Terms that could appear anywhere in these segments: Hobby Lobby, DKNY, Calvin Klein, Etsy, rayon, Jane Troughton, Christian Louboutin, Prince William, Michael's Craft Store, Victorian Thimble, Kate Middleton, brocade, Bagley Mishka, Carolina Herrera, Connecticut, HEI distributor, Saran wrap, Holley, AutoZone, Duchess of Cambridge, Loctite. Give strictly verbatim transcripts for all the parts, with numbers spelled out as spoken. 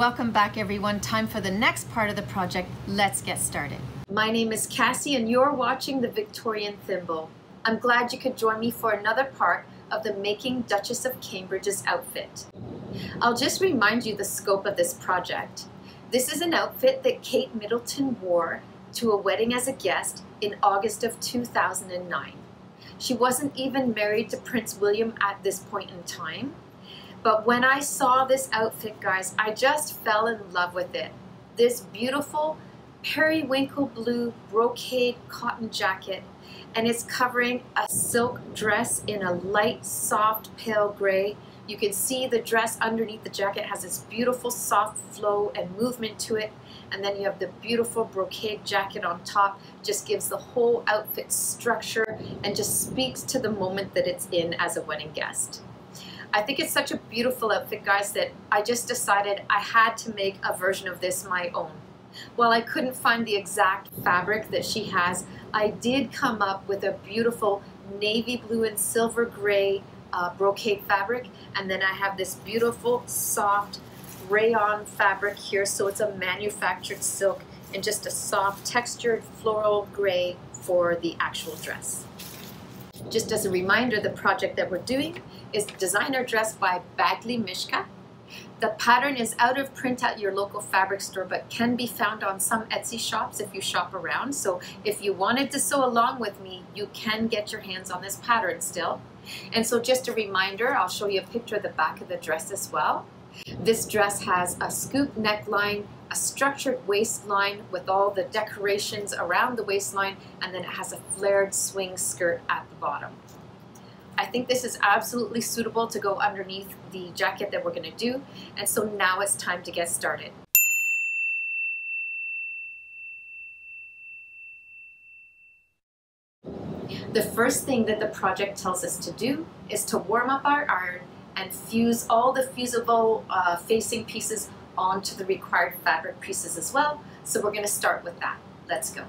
Welcome back, everyone. Time for the next part of the project. Let's get started. My name is Cassie, and you're watching the Victorian Thimble. I'm glad you could join me for another part of the Making Duchess of Cambridge's outfit. I'll just remind you the scope of this project. This is an outfit that Kate Middleton wore to a wedding as a guest in August of two thousand nine. She wasn't even married to Prince William at this point in time. But when I saw this outfit, guys, I just fell in love with it. This beautiful periwinkle blue brocade cotton jacket, and it's covering a silk dress in a light, soft, pale gray. You can see the dress underneath the jacket has this beautiful soft flow and movement to it. And then you have the beautiful brocade jacket on top. Just gives the whole outfit structure and just speaks to the moment that it's in as a wedding guest. I think it's such a beautiful outfit, guys, that I just decided I had to make a version of this my own. While I couldn't find the exact fabric that she has, I did come up with a beautiful navy blue and silver gray uh, brocade fabric, and then I have this beautiful soft rayon fabric here, so it's a manufactured silk and just a soft textured floral gray for the actual dress. Just as a reminder, the project that we're doing is Designer Dress by Bagley Mishka. The pattern is out of print at your local fabric store, but can be found on some Etsy shops if you shop around. So if you wanted to sew along with me, you can get your hands on this pattern still. And so just a reminder, I'll show you a picture of the back of the dress as well. This dress has a scoop neckline, a structured waistline with all the decorations around the waistline, and then it has a flared swing skirt at the bottom. I think this is absolutely suitable to go underneath the jacket that we're going to do, and so now it's time to get started. The first thing that the project tells us to do is to warm up our iron and fuse all the fusible uh, facing pieces onto the required fabric pieces as well. So we're going to start with that. Let's go.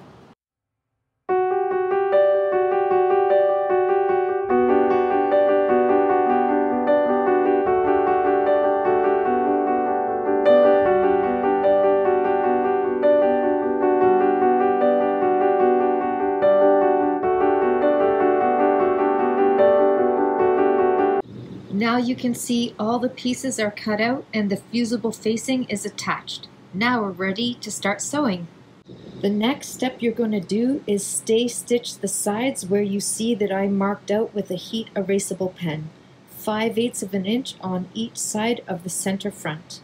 Now you can see all the pieces are cut out and the fusible facing is attached. Now we're ready to start sewing. The next step you're going to do is stay stitch the sides where you see that I marked out with a heat erasable pen, five eighths of an inch on each side of the center front.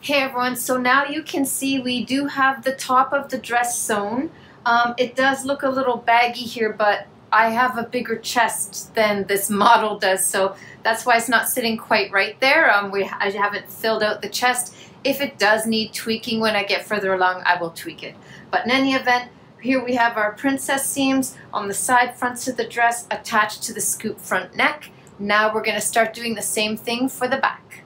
Hey everyone, so now you can see we do have the top of the dress sewn. Um, it does look a little baggy here, but I have a bigger chest than this model does, so that's why it's not sitting quite right there. Um, we, I haven't filled out the chest. If it does need tweaking when I get further along, I will tweak it. But in any event, here we have our princess seams on the side fronts of the dress attached to the scoop front neck. Now we're going to start doing the same thing for the back.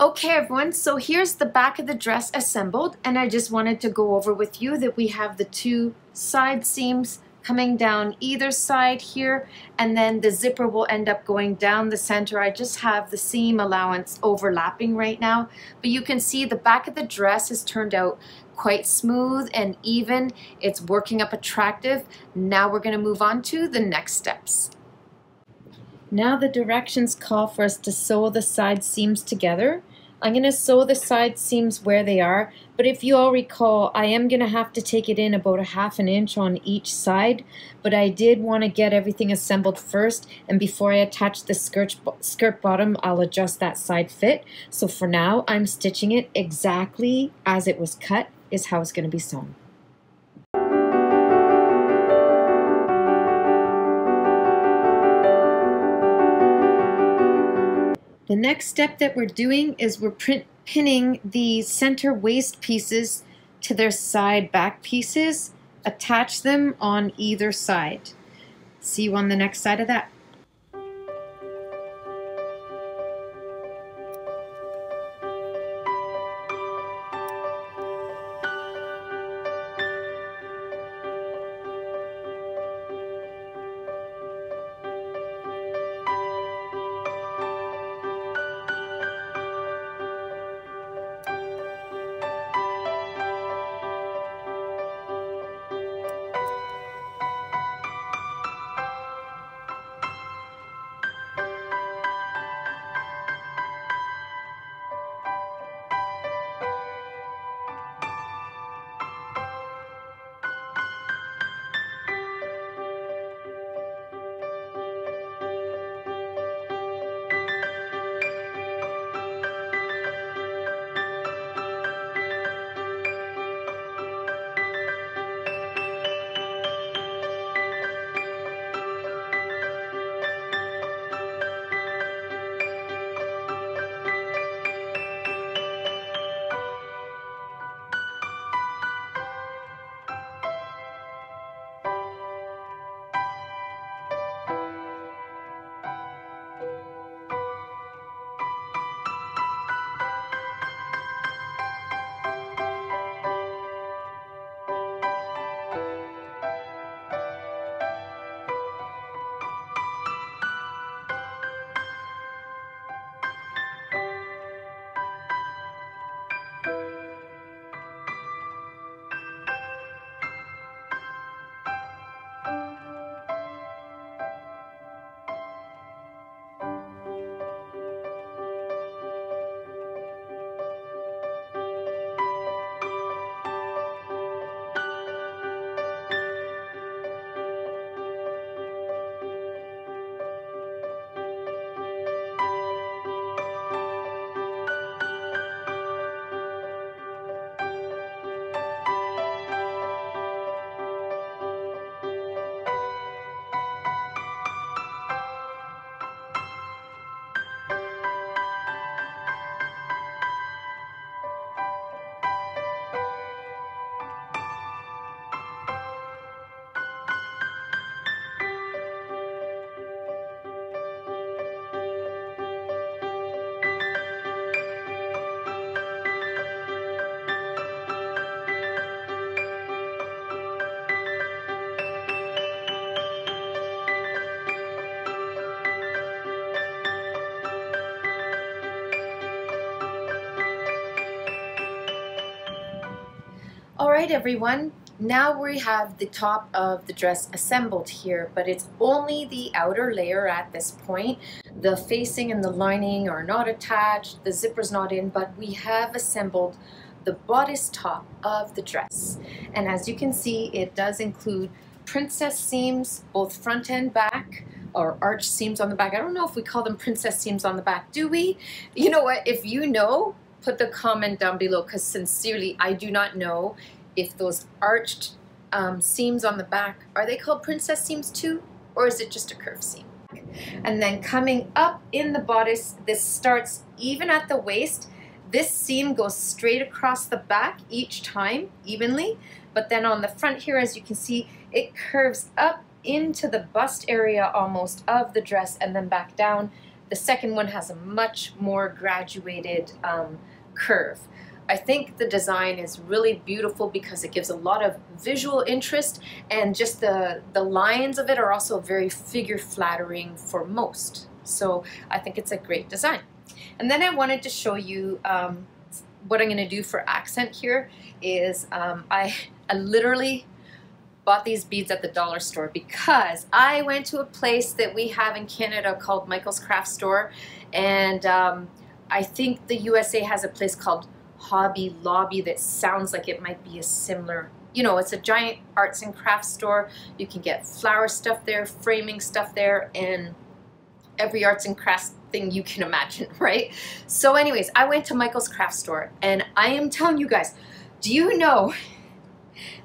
Okay everyone, so here's the back of the dress assembled, and I just wanted to go over with you that we have the two side seams coming down either side here, and then the zipper will end up going down the center. I just have the seam allowance overlapping right now, but you can see the back of the dress has turned out quite smooth and even. It's working up attractive. Now we're going to move on to the next steps. Now the directions call for us to sew the side seams together. I'm going to sew the side seams where they are, but if you all recall, I am going to have to take it in about a half an inch on each side, but I did want to get everything assembled first, and before I attach the skirt, skirt bottom, I'll adjust that side fit. So for now, I'm stitching it exactly as it was cut is how it's going to be sewn. The next step that we're doing is we're print pinning the center waist pieces to their side back pieces. Attach them on either side. See you on the next side of that. Alright everyone, now we have the top of the dress assembled here, but it's only the outer layer at this point. The facing and the lining are not attached, the zipper's not in, but we have assembled the bodice top of the dress. And as you can see, it does include princess seams, both front and back, or arch seams on the back. I don't know if we call them princess seams on the back, do we? You know what, if you know, put the comment down below, because sincerely, I do not know if those arched um, seams on the back, are they called princess seams too? Or is it just a curved seam? And then coming up in the bodice, this starts even at the waist. This seam goes straight across the back each time, evenly. But then on the front here, as you can see, it curves up into the bust area almost of the dress and then back down. The second one has a much more graduated um, curve. I think the design is really beautiful because it gives a lot of visual interest, and just the, the lines of it are also very figure flattering for most. So I think it's a great design. And then I wanted to show you um, what I'm going to do for accent here is um, I, I literally bought these beads at the dollar store because I went to a place that we have in Canada called Michael's Craft Store, and um, I think the U S A has a place called Hobby Lobby that sounds like it might be a similar, you know, it's a giant arts and crafts store. You can get flower stuff there, framing stuff there, and every arts and crafts thing you can imagine, right? So anyways, I went to Michael's Craft Store, and I am telling you guys, do you know,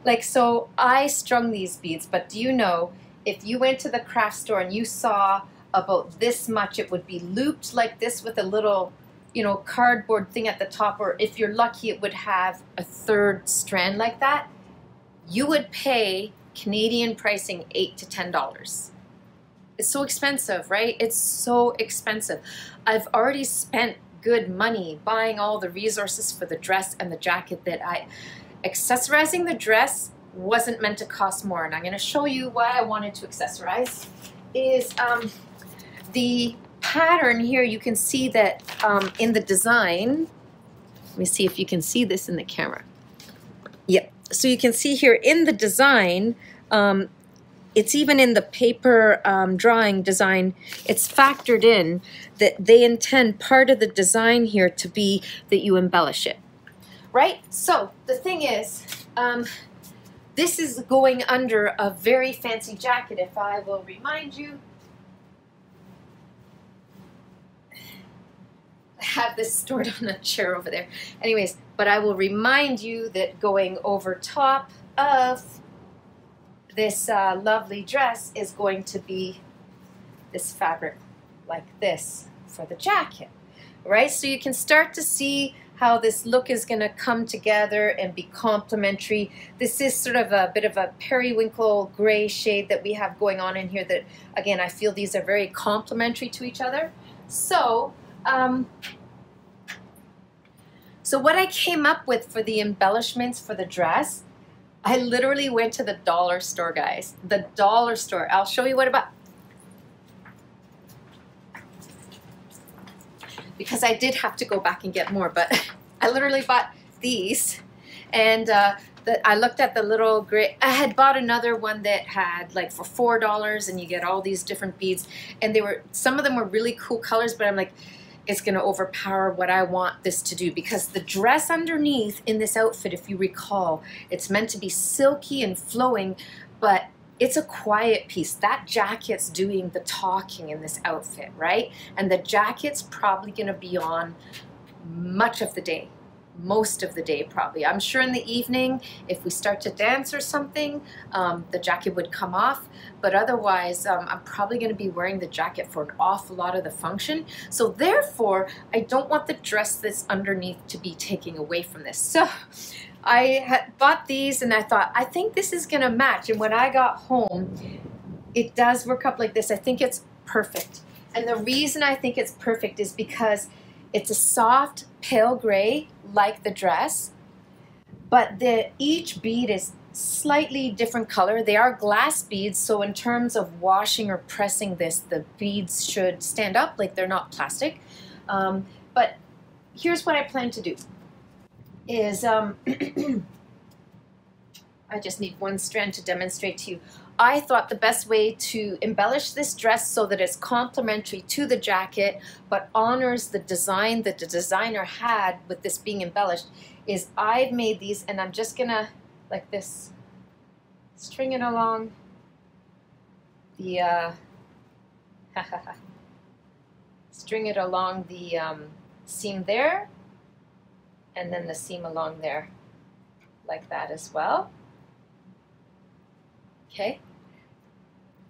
like, so I strung these beads, but do you know, if you went to the craft store and you saw about this much, it would be looped like this with a little, you know, cardboard thing at the top, or if you're lucky, it would have a third strand like that. You would pay Canadian pricing eight to ten dollars. It's so expensive, right? It's so expensive. I've already spent good money buying all the resources for the dress and the jacket that I... Accessorizing the dress wasn't meant to cost more, and I'm going to show you why I wanted to accessorize. Is um, the pattern here, you can see that um, in the design, let me see if you can see this in the camera. Yep, so you can see here in the design, um, it's even in the paper um, drawing design, it's factored in that they intend part of the design here to be that you embellish it. Right? So the thing is, um, this is going under a very fancy jacket, if I will remind you. I have this stored on a chair over there. Anyways, but I will remind you that going over top of this uh, lovely dress is going to be this fabric like this for the jacket, right? So you can start to see how this look is going to come together and be complementary. This is sort of a bit of a periwinkle gray shade that we have going on in here that, again, I feel these are very complementary to each other. So, um, so what I came up with for the embellishments for the dress, I literally went to the dollar store, guys. The dollar store. I'll show you what about. Because I did have to go back and get more, but I literally bought these, and uh, the, I looked at the little gray, I had bought another one that had like for four dollars, and you get all these different beads, and they were, some of them were really cool colors, but I'm like, it's gonna overpower what I want this to do, because the dress underneath in this outfit, if you recall, it's meant to be silky and flowing, but it's a quiet piece. That jacket's doing the talking in this outfit, right? And the jacket's probably gonna be on much of the day, most of the day probably. I'm sure in the evening, if we start to dance or something, um, the jacket would come off, but otherwise um, I'm probably gonna be wearing the jacket for an awful lot of the function. So therefore, I don't want the dress that's underneath to be taking away from this. So. I had bought these, and I thought, I think this is going to match. And when I got home, it does work up like this. I think it's perfect. And the reason I think it's perfect is because it's a soft, pale gray, like the dress. But the, each bead is slightly different color. They are glass beads, so in terms of washing or pressing this, the beads should stand up, like they're not plastic. Um, but here's what I plan to do. Is um, I just need one strand to demonstrate to you. I thought the best way to embellish this dress so that it's complementary to the jacket but honors the design that the designer had with this being embellished is I've made these, and I'm just gonna, like this, string it along the, uh, string it along the um, seam there, and then the seam along there, like that as well. Okay,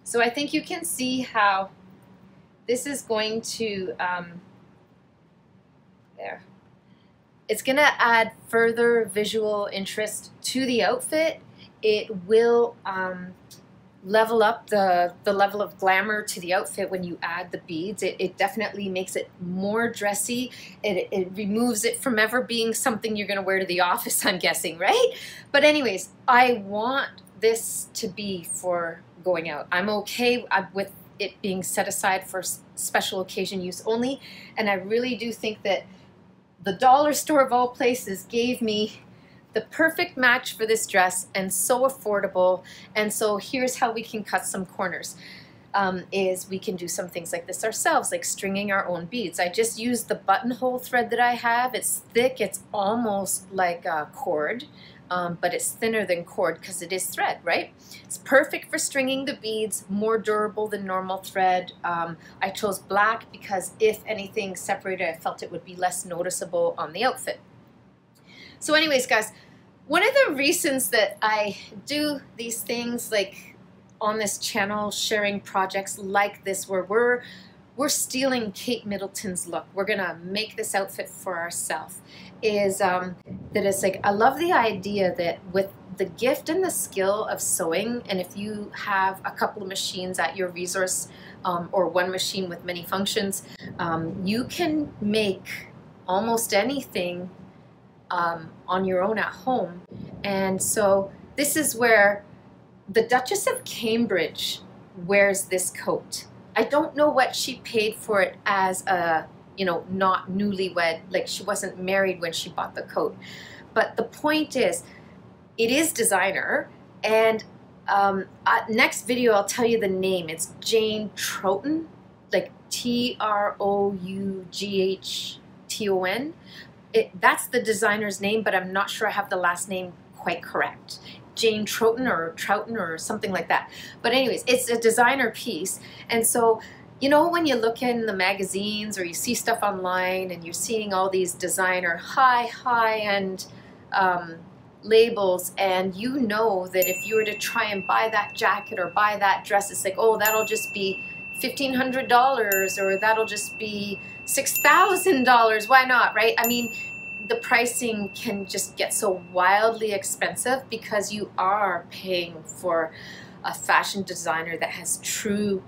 so I think you can see how this is going to, um, there, it's going to add further visual interest to the outfit. It will um, level up the, the level of glamour to the outfit when you add the beads. It, it definitely makes it more dressy. It, it removes it from ever being something you're going to wear to the office, I'm guessing, right? But anyways, I want this to be for going out. I'm okay with it being set aside for special occasion use only, and I really do think that the dollar store of all places gave me the perfect match for this dress, and so affordable. And so here's how we can cut some corners, um, is we can do some things like this ourselves, like stringing our own beads. I just used the buttonhole thread that I have. It's thick, it's almost like a cord, um, but it's thinner than cord because it is thread, right? It's perfect for stringing the beads, more durable than normal thread. Um, I chose black because if anything separated, I felt it would be less noticeable on the outfit. So anyways, guys, one of the reasons that I do these things like on this channel, sharing projects like this where we're, we're stealing Kate Middleton's look, we're gonna make this outfit for ourselves, is um, that it's like, I love the idea that with the gift and the skill of sewing, and if you have a couple of machines at your resource, um, or one machine with many functions, um, you can make almost anything Um, on your own at home. And so this is where the Duchess of Cambridge wears this coat. I don't know what she paid for it as a, you know, not newlywed, like she wasn't married when she bought the coat. But the point is, it is designer, and um, uh, next video I'll tell you the name. It's Jane Troughton, like T R O U G H T O N. It, that's the designer's name, but I'm not sure I have the last name quite correct. Jane Troughton or Troughton or something like that. But anyways, it's a designer piece. And so, you know, when you look in the magazines or you see stuff online and you're seeing all these designer high, high-end um, labels, and you know that if you were to try and buy that jacket or buy that dress, it's like, oh, that'll just be fifteen hundred dollars, or that'll just be six thousand dollars. Why not, right? I mean, the pricing can just get so wildly expensive because you are paying for a fashion designer that has true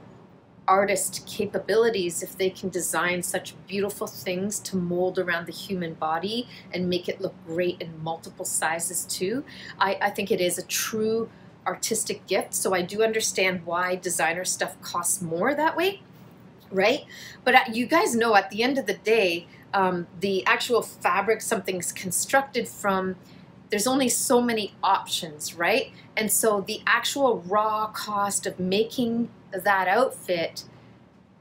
artist capabilities if they can design such beautiful things to mold around the human body and make it look great in multiple sizes too. I, I think it is a true artistic gift, so I do understand why designer stuff costs more that way, right? But you guys know at the end of the day, um, the actual fabric something's constructed from, there's only so many options, right? And so the actual raw cost of making that outfit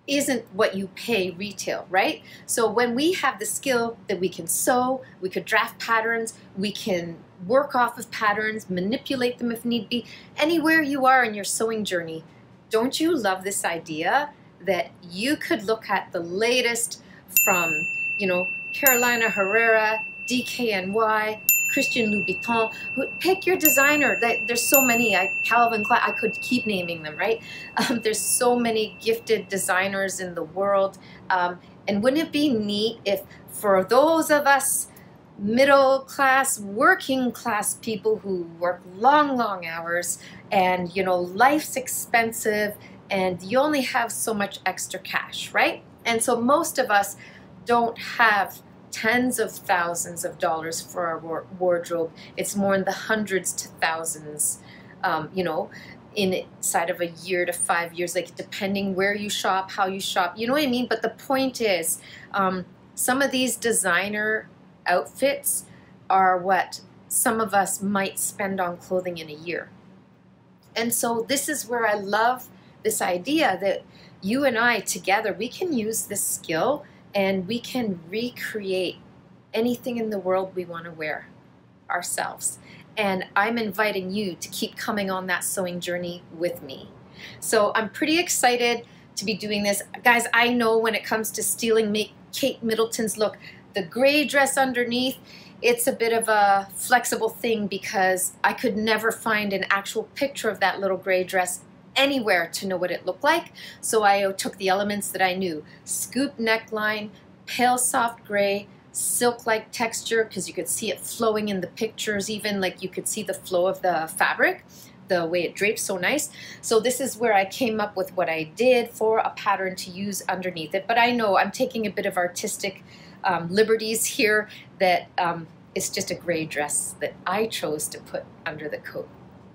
isn't what you pay retail, right? So when we have the skill that we can sew, we could draft patterns, we can work off of patterns, manipulate them if need be, anywhere you are in your sewing journey, don't you love this idea that you could look at the latest from, you know, Carolina Herrera, D K N Y, Christian Louboutin, pick your designer. There's so many, I, Calvin Klein, I could keep naming them, right? Um, there's so many gifted designers in the world. Um, and wouldn't it be neat if for those of us middle class, working class people who work long, long hours and, you know, life's expensive and you only have so much extra cash, right? And so most of us don't have tens of thousands of dollars for our wardrobe. It's more in the hundreds to thousands, um, you know, inside of a year to five years, like depending where you shop, how you shop, you know what I mean? But the point is, um, some of these designer outfits are what some of us might spend on clothing in a year. And so this is where I love this idea that you and I together, we can use this skill and we can recreate anything in the world we want to wear ourselves. And I'm inviting you to keep coming on that sewing journey with me. So I'm pretty excited to be doing this. Guys, I know when it comes to stealing Kate Middleton's look, the gray dress underneath, it's a bit of a flexible thing because I could never find an actual picture of that little gray dress anywhere to know what it looked like. So I took the elements that I knew. Scoop neckline, pale soft gray, silk-like texture, because you could see it flowing in the pictures, even like you could see the flow of the fabric, the way it drapes so nice. So this is where I came up with what I did for a pattern to use underneath it. But I know I'm taking a bit of artistic um, liberties here, that um, it's just a gray dress that I chose to put under the coat.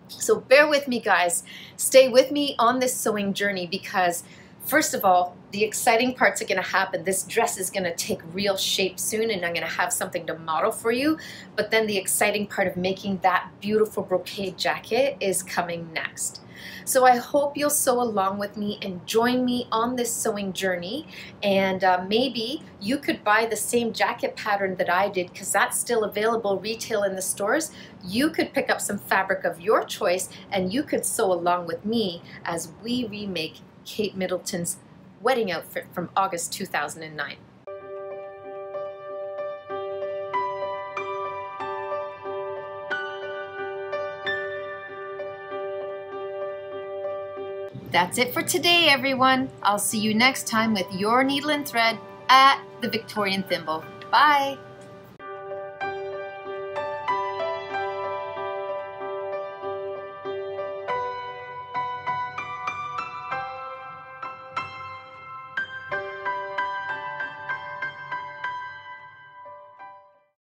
So bear with me, guys. Stay with me on this sewing journey, because first of all, the exciting parts are going to happen. This dress is going to take real shape soon, and I'm going to have something to model for you. But then the exciting part of making that beautiful brocade jacket is coming next. So I hope you'll sew along with me and join me on this sewing journey. And uh, maybe you could buy the same jacket pattern that I did, because that's still available retail in the stores. You could pick up some fabric of your choice, and you could sew along with me as we remake Kate Middleton's wedding outfit from August two thousand nine. That's it for today, everyone. I'll see you next time with your needle and thread at the Victorian Thimble. Bye!